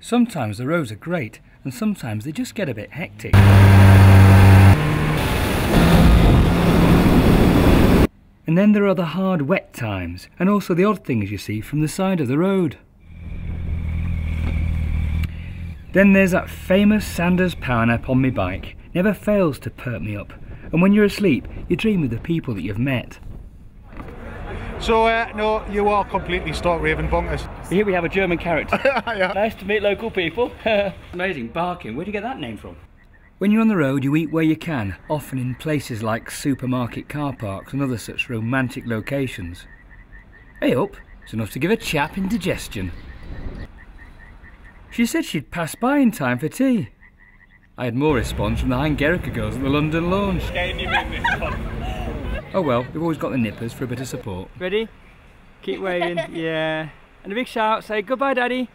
Sometimes the rows are great and sometimes they just get a bit hectic. And then there are the hard wet times and also the odd things you see from the side of the road. Then there's that famous Sanders power nap on my bike. Never fails to perk me up. And when you're asleep, you dream of the people that you've met. So, no, you are completely stark-raving bonkers. Here we have a German character. Yeah. Nice to meet local people. Amazing, barking. Where do you get that name from? When you're on the road, you eat where you can, often in places like supermarket car parks and other such romantic locations. Hey up, it's enough to give a chap indigestion. She said she'd pass by in time for tea. I had more response from the Hein Gerica girls at the London launch. Oh well, we've always got the nippers for a bit of support. Ready? Keep waving, yeah. And a big shout, say goodbye, Daddy.